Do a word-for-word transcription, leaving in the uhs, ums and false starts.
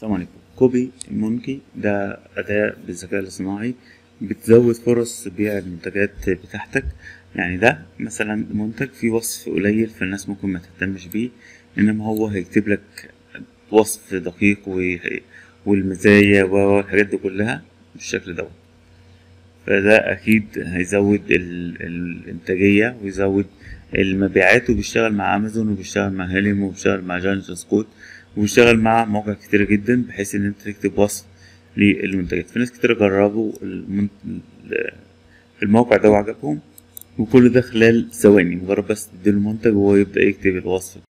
السلام عليكم. كوبي مونكي ده أداة بالذكاء الاصطناعي بتزود فرص بيع المنتجات بتاعتك. يعني ده مثلا منتج فيه وصف قليل فالناس ممكن ما تهتمش بيه، انما هو هيكتب لك وصف دقيق والمزايا والحاجات دي كلها بالشكل دوت. فده اكيد هيزود الانتاجية ويزود المبيعات، وبيشتغل مع امازون وبيشتغل مع هيلم وبيشتغل مع جانس سكوت وبيشتغل مع مواقع كتيرة جدا، بحيث ان انت تكتب وصف للمنتجات. في ناس كتير جربوا الموقع ده وعجبهم، وكل ده خلال ثواني، مجرد بس تديله منتج وهو يبدأ يكتب الوصف.